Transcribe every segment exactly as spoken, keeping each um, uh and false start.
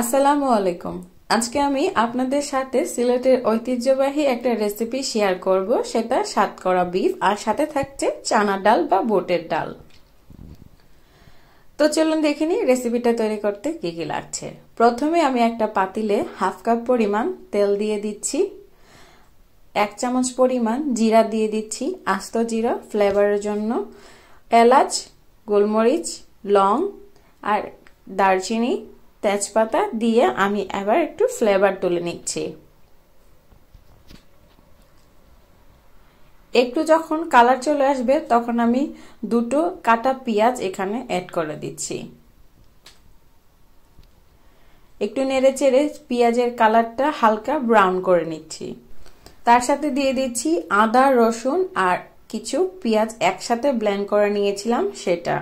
আসসালামু আলাইকুম। আজকে আমি আপনাদের সাথে সিলেটের ঐতিহ্যবাহী একটা রেসিপি শেয়ার করব, সেটা সাতকরা বিফ আর সাথে থাকছে চানা ডাল বা বুটের ডাল। তো চলুন দেখে নিই রেসিপিটা তৈরি করতে কি কি লাগছে। প্রথমে আমি একটা পাতিলে হাফ কাপ পরিমাণ তেল দিয়ে দিচ্ছি, এক চামচ পরিমাণ জিরা দিয়ে দিচ্ছি, আস্ত জিরা ফ্লেভারের জন্য, এলাচ, গোলমরিচ, লং আর দারচিনি, তেজপাতা দিয়ে আমি এবার একটু ফ্লেভার তুলে নিচ্ছি। একটু যখন কালার চলে আসবে তখন আমি দুটো কাটা পেঁয়াজ এখানে অ্যাড করে দিচ্ছি। একটু নেড়ে চেড়ে পেঁয়াজের কালারটা হালকা ব্রাউন করে নিচ্ছি। তার সাথে দিয়ে দিচ্ছি আদা, রসুন আর কিছু পেঁয়াজ একসাথে ব্লেন্ড করে নিয়েছিলাম সেটা।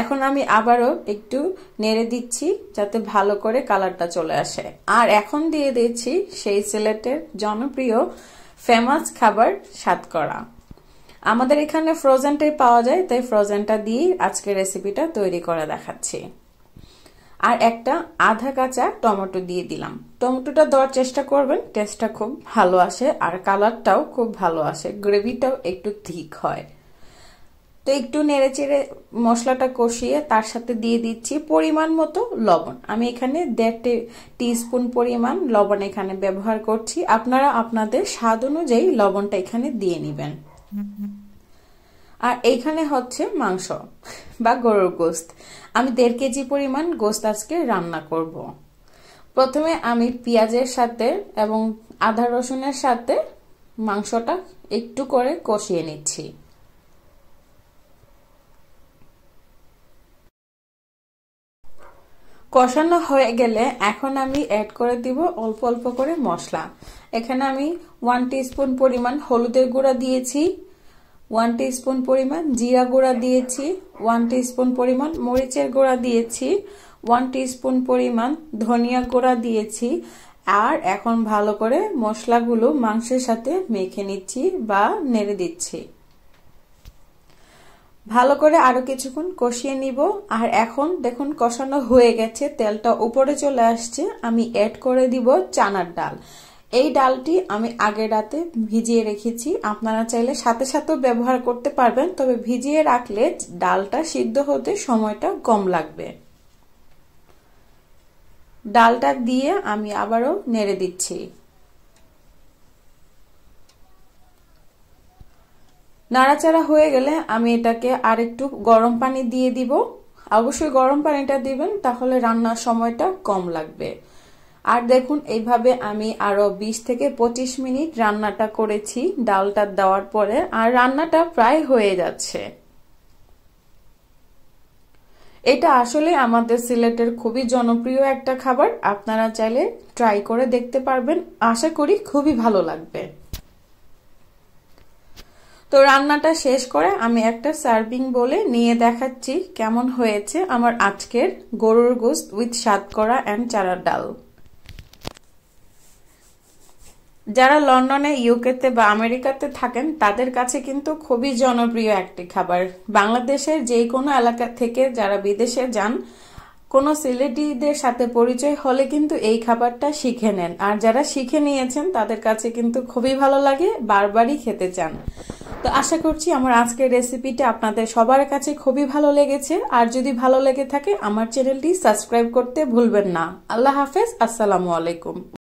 এখন আমি আবারও একটু নেড়ে দিচ্ছি যাতে ভালো করে কালারটা চলে আসে। আর এখন দিয়ে দিচ্ছি সেই সিলেটের জনপ্রিয় ফেমাস খাবার সাতকরা। আমাদের এখানে ফ্রোজেনটাই পাওয়া যায়, তাই ফ্রোজেনটা দিয়ে আজকে রেসিপিটা তৈরি করে দেখাচ্ছি। আর একটা আধা কাঁচা টমেটো দিয়ে দিলাম। টমেটোটা দেওয়ার চেষ্টা করবেন, টেস্টটা খুব ভালো আসে আর কালারটাও খুব ভালো আসে, গ্রেভিটাও একটু থিক হয়। তো একটু নেড়ে চেড়ে মশলাটা কষিয়ে তার সাথে দিয়ে দিচ্ছি পরিমাণ মতো লবণ। আমি এখানে দেড় টিস্পুন পরিমাণ লবণ এখানে ব্যবহার করছি, আপনারা আপনাদের স্বাদ অনুযায়ী লবণটা এখানে দিয়ে নেবেন। আর এইখানে হচ্ছে মাংস বা গরুর গোস্ত। আমি দেড় কেজি পরিমাণ গোস্ত আজকে রান্না করব। প্রথমে আমি পেঁয়াজের সাথে এবং আদা রসুনের সাথে মাংসটা একটু করে কষিয়ে নিচ্ছি। কষানো হয়ে গেলে এখন আমি অ্যাড করে দিব অল্প অল্প করে মশলা। এখানে আমি ওয়ান টিস্পুন পরিমাণ হলুদের গুঁড়া দিয়েছি, ওয়ান টিস্পুন পরিমাণ জিরা গুঁড়া দিয়েছি, ওয়ান টিস্পুন পরিমাণ মরিচের গুঁড়া দিয়েছি, ওয়ান টিস্পুন পরিমাণ ধনিয়া গুঁড়া দিয়েছি। আর এখন ভালো করে মশলাগুলো মাংসের সাথে মেখে নিচ্ছি বা নেড়ে দিচ্ছি। ভালো করে আরো কিছুক্ষণ কষিয়ে নিব। আর এখন দেখুন কষানো হয়ে গেছে, তেলটা উপরে চলে আসছে। আমি অ্যাড করে দিব চানার ডাল। এই ডালটি আমি আগের রাতে ভিজিয়ে রেখেছি, আপনারা চাইলে সাথে সাথেও ব্যবহার করতে পারবেন, তবে ভিজিয়ে রাখলে ডালটা সিদ্ধ হতে সময়টা কম লাগবে। ডালটা দিয়ে আমি আবারও নেড়ে দিচ্ছি। নাড়াচাড়া হয়ে গেলে আমি এটাকে আর একটু গরম পানি দিয়ে দিব। অবশ্যই গরম পানিটা দিবেন, তাহলে রান্নার সময়টা কম লাগবে। আর দেখুন এইভাবে আমি আরো বিশ থেকে পঁচিশ মিনিট রান্নাটা করেছি ডালটা দেওয়ার পরে। আর রান্নাটা প্রায় হয়ে যাচ্ছে। এটা আসলে আমাদের সিলেটের খুবই জনপ্রিয় একটা খাবার, আপনারা চাইলে ট্রাই করে দেখতে পারবেন, আশা করি খুবই ভালো লাগবে। তো রান্নাটা শেষ করে আমি একটা সার্ভিং বলে নিয়ে দেখাচ্ছি কেমন হয়েছে আমার আজকের গরুর গোস্ত উইথ সাতকরা অ্যান্ড চানার ডাল। যারা লন্ডনে, ইউকেতে বা আমেরিকাতে থাকেন তাদের কাছে কিন্তু খুবই জনপ্রিয় একটি খাবার। বাংলাদেশের যে কোনো এলাকা থেকে যারা বিদেশে যান, কোনো সিলেটিদের সাথে পরিচয় হলে কিন্তু এই খাবারটা শিখে নেন। আর যারা শিখে নিয়েছেন তাদের কাছে কিন্তু খুবই ভালো লাগে, বারবারই খেতে চান। তো আশা করছি আমার আজকের রেসিপিটা আপনাদের সবার কাছে খুবই ভালো লেগেছে। আর যদি ভালো লেগে থাকে আমার চ্যানেলটি সাবস্ক্রাইব করতে ভুলবেন না। আল্লাহ হাফেজ, আসসালামু আলাইকুম।